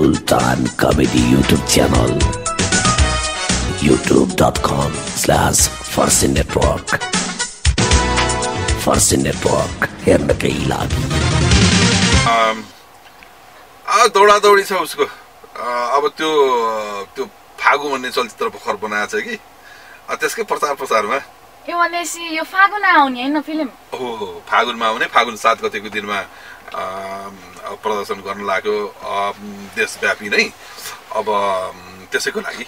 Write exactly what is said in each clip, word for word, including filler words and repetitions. Sultan Comedy YouTube channel, youtube.com slash Forsee Network. Forsee Network, here the Kailagi. Um, ah, doora doori sa usko. Ah, ab tu tu FAGU manne chalchitra pakhar banaya chagi. Ah, teske prasar prasar ma. You wanna see your FAGU na auni na film? Oh, FAGU ma auni FAGU saat kateko din ma. Um, प्रदर्शन गर्न लाग्यो देशव्यापी नै अब त्यसैको लागि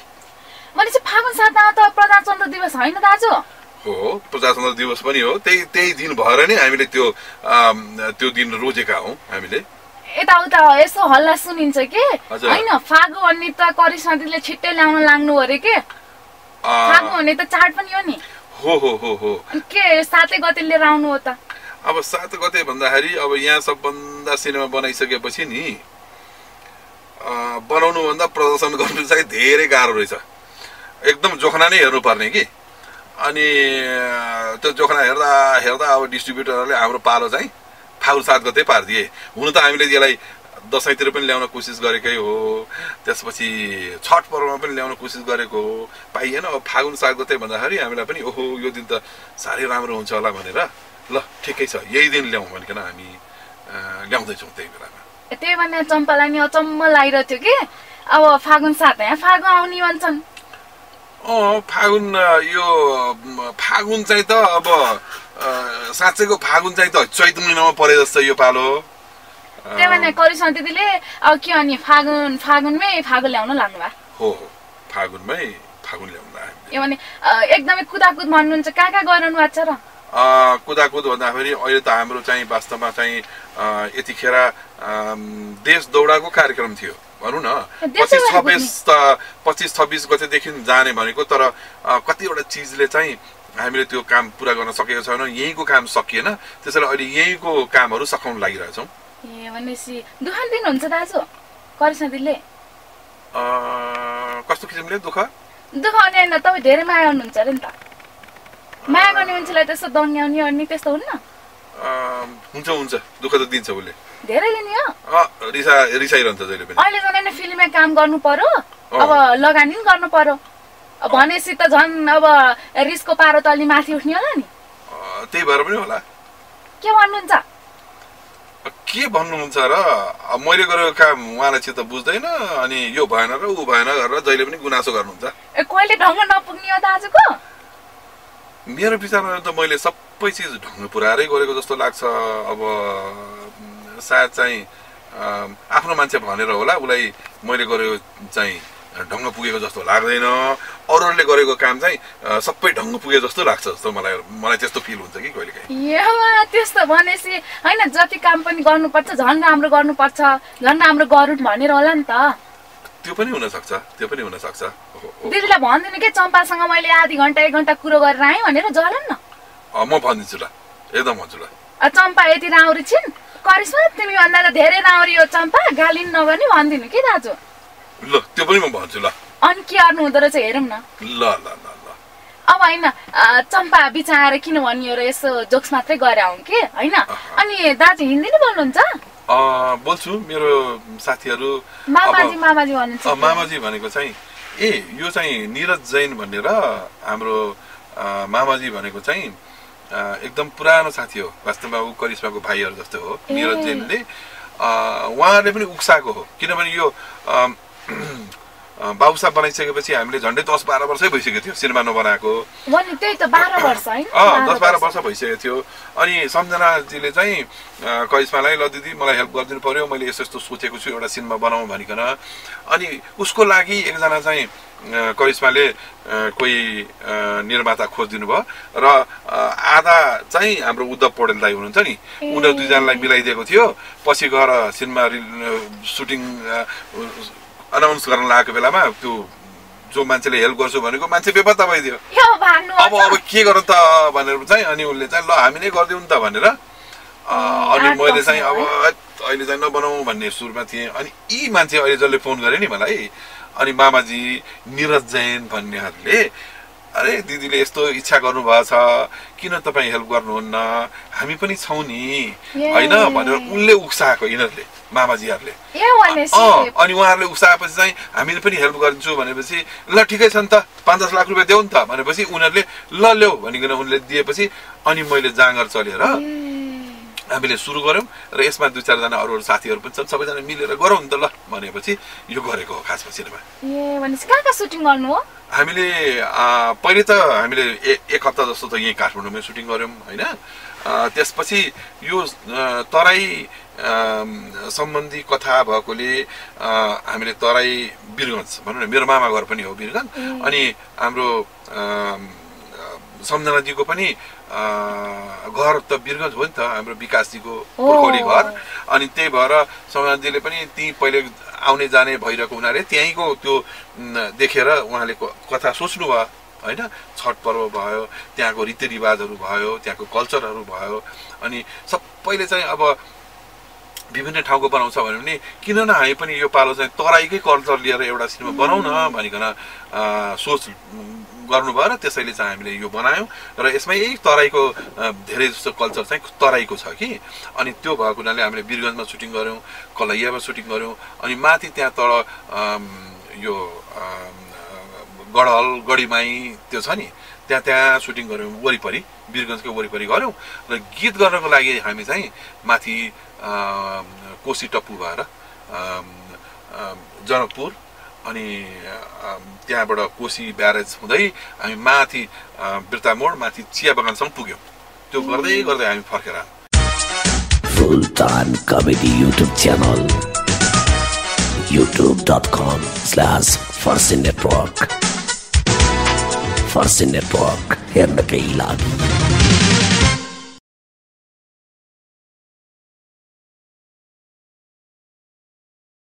मैले चाहिँ फागुन सात आउ त प्रजातन्त्र दिवस हैन दाजु हो प्रजातन्त्र दिवस पनि हो त्यही त्यही दिन भएर नै हामीले त्यो त्यो दिन रोजेका हौ हामीले एता उता यसो हल्ला सुनिन्छ के हैन फागु अनि त करिसन्तीले छिट्टै ल्याउन लाग्नु भरे के फागु भने त चाड पनि हो नि हो हो हो हो के सातै गते लिएर आउनु हो त अब सात गते भन्दाखेरि अब यहाँ सब भन्दा सिनेमा बनाइसकेपछि नि अ बनाउनु भन्दा प्रदर्शन गर्नु चाहिँ धेरै गाह्रो रहेछ एकदम जोखना नै हेर्नु पर्ने कि अनि त्यो जोखना हेर्दा हेर्दा अब डिस्ट्रिब्युटरले हाम्रो पालो चाहिँ फागुन सात गते पार्दिए हुन त हामीले यसलाई दशैंतिर पनि ल्याउन कोसिस गरेकै हो त्यसपछि छठ पर्वमा पनि ल्याउन कोसिस गरेको हो पाइएन अब फागुन सात गते भन्दाखेरि हामीलाई पनि ओहो यो दिन त सारै राम्रो हुन्छ होला भनेर ल ठीकै छ यही दिन ल्याउँ भनेर हामी ल्याउँदै छौं त्यही बेलामा त्यही भन्ने चम्पालाई नि अचम्म लागिरहेको थियो के अब फागुन सात यहाँ फागु आउनी भन्छन् अ फागुन यो फागुन चाहिँ त अब साच्चैको फागुन चाहिँ त चैत महिनामा परे जस्तो यो पालो त्यही भन्ने करिसन दिदीले अब के अनि फागुन फागुनमै फागु ल्याउन लाग्नु भा हो हो फागुनमै फागुन ल्याउन लाग्यो यो भने एकदमै कुदाकुद भन्नुहुन्छ का का गर्नु भएको छ र अ कुदाकुद भन्दाखेरि अहिले त हाम्रो चाहिँ वास्तवमा चाहिँ यतिखेर देश दौडाको कार्यक्रम थियो भनौं न पच्चीस छब्बीस गतेदेखि जाने भनेको तर कतिवटा चीजले चाहिँ हामीले त्यो काम पूरा गर्न सकेको छैन यहीको काम सकिएन त्यसैले अहिले यहीको कामहरु सकाउन लागिरहेछौं ए भनेसी दुखान दिन हुन्छ दाजु करिसन्तीले अ कस्तो किसिमले दुख दुख अनि हैन तपाई धेरै माया हुनुहुन्छ र नि त माया गर्ने मान्छेलाई त्यस्तो दङ्ग्याउने अनि त्यस्तो हुन्न अ हुन्छ हुन्छ दुख त दिन्छ उले धेरै लिने हो अ रिसा रिसाइरन्छ जहिले पनि अहिले जनै फिल्ममा काम गर्नु पर्यो अब लगानी पनि गर्नु पर्यो भनेसी त झन् अब रिस्कको पारो तली माथि उठ्ने होला नि त्यही भएर पनि होला के भन्नुहुन्छ के भन्नुहुन्छ र मैले गरेको काम उहाँले चाहिँ त बुझ्दैन अनि यो भएन र उ भएन गरेर जहिले पनि गुनासो गर्नुहुन्छ ए कोइले ढङ्ग नपुग्ने हो दाजुको मेरो विचारमा त मैले सबै चीज ढङ्ग पुरारै गरेको जस्तो लाग्छ अब सायद चाहिँ आफ्नो मान्छे भनेर होला उलाई मैले गरेको चाहिँ ढङ्ग पुगेको जस्तो लाग्दैन अरूले गरेको काम चाहिँ सबै ढङ्ग पुगे जस्तो लाग्छ जस्तो मलाई मलाई त्यस्तो फिल हुन्छ कि कहिलेकाहीँ एमा त्यस्तो भनेसी हैन जति काम पनि गर्नुपर्छ झन् राम्रो गर्नुपर्छ झन् राम्रो गरुड भनेर होला नि त त्यो पनि हुन सक्छ त्यो पनि हुन सक्छ दिदीलाई भन्दिनु के चम्पासँग मैले आधी घण्टा एक घण्टा कुरा गरेर आए भनेर जलन न अ म भन्दिछु ल एकदम भन्छु ल अ चम्पा यति राउरी छिन करिश्मा तिमी भन्दा त धेरै राउरी हो चम्पा गालिन नगर्नी भन्दिनु के दाजु ल त्यो पनि म भन्छु ल अनि के गर्नु हुँदो रहेछ हेरौं न ल ल ल ल अब हैन चम्पा बिचारे किन भनियो र यसो जोक्स मात्रै गरे आउँ के हैन अनि दाजु हिन्दी नै बोल्नुहुन्छ अ बोल्छु मेरो साथीहरु मामाजी मामाजी भन्नुहुन्छ अ मामाजी भनेको चाहिँ ए यो चाहिँ नीरज जैन भनेर हाम्रो मामाजी भनेको चाहिँ एकदम पुरानो साथी हो वास्तवमा उ करिश्माको भाइहरु जस्तो हो नीरज जैनले अ उहाँले पनि उक्साको हो किनभने यो बाबुसा बनाइसकेपछि हामीले झन्डै दस बाह्र वर्षै भइसक्यो थियो सिनेमा नबनाएको अनि त्यही त बाह्र वर्ष हैन अ दस बाह्र वर्ष भइसक्यो थियो अनि सम्झना जीले चाहिँ करिश्मालाई ल दिदी मलाई हेल्प गरिदिनु पर्यो मैले यस्तो यस्तो सोचेको छु एउटा सिनेमा बनाऊ भनिकन अनि उसको लागि एकजना चाहिँ करिश्माले कोही निर्माता खोजिदिनु भयो र आधा चाहिँ हाम्रो उद्धव पौडेल दाइ हुनुहुन्छ नि उनीहरु दुई जनालाई मिलाइदिएको थियो पछि गएर सिनेमा सुटिङ अनाउन्स गर्न लागेको बेलामा त्यो जो मान्छेले हेल्प गर्छु भनेको मान्छे बेपत्ता भइदियो अब अब के गर्नु त भनेर चाहिँ अनि उनले चाहिँ ल हामी नै गर्दियौ नि त भनेर अनि मैले चाहिँ अब अहिले चाहिँ नबनाऊ भन्ने सुरमा थिए अनि यी मान्छे अहिले जसले फोन गरे नि मलाई अनि मामाजी नीरज जैन भन्नेहरूले अरे दिदीले यस्तो इच्छा गर्नु भएको छ किन तपाईं हेल्प गर्नुहुन्न हामी पनि छौं नि हैन भनेर उनले उक्साएको यिनहरूले मामा जी हरले ए वने से अनि उहाँहरुले उसाएपछि चाहिँ हामीले पनि हेल्प गर्छौं भनेपछि ल ठीकै छ नि त पाँच दस लाख रुपैयाँ देऊ नि त भनेपछि उनीहरुले ल ल्याऊ भनिकन उनीले दिएपछि अनि मैले जांगर चलेर हामीले सुरु गर्यौं र यसमा दुई चार जना अरु साथीहरु पनि छन् सबैजना मिलेर गरौं नि त ल भनेपछि यो गरेको हो खासमा सिनेमा ए भनेपछि कहाँ सुटिङ गर्नु हो हामीले पहिले त हामीले एक हप्ता जस्तो त यही काठमाडौँमै सुटिङ गर्यौं हैन त्यसपछि यो तराई सम्बन्धी कथा भएकोले हामीले तराई बिरगञ्ज भन्नु न मेरो मामा घर पनि हो बिरगञ्ज अनि हाम्रो सम्झना दिको पनि घर त बिरगञ्ज हो नि त हाम्रो विकास दिको पुर्खौली घर अनि त्यही भएर सम्झना दिले पनि ती पहिले आउने जाने भइरहेको उनाले त्यहीको त्यो देखेर उहाँले कथा सोच्नु भयो हैन छठ पर्व भयो त्यहाँको रीतिरिवाजहरु भयो त्यहाँको कल्चरहरु भयो अनि सबैले चाहिँ अब विभिन्न ठाउँको बनाउँछ भने पनि किन न हामी पनि यो पालो चाहिँ तराईकै कल्चर लिएर एउटा सिनेमा बनाउन भनिकन सोच गर्नु भयो र त्यसैले चाहिँ हामीले यो बनायौं र यसमा यही तराईको धेरै जस्तो कल्चर चाहिँ तराईको छ कि अनि त्यो भएकोले हामीले बिरगञ्जमा सुटिङ गर्यौं कलैयामा सुटिङ गर्यौं अनि माथि त्यहाँ तल यो गडहल गडीमाई त्यो छ नि त्यहाँ त्यहाँ सुटिङ गर्यौं वरिपरि बिरगञ्जको वरिपरि गर्यौं र गीत गर्नको लागि हामी चाहिँ माथि कोशी टप्पु भएर जनकपुर अनि त्यहाँबाट कोशी ब्यारेज हुँदै हामी माथि बिर्ता मोड माथि चिया बगानसम्म पुग्यौं त्यो गर्दै गर्दै हामी फर्केर Sultan comedy YouTube channel YouTube dot com slash Forsee Network Forsee Network हेर्नकै लागि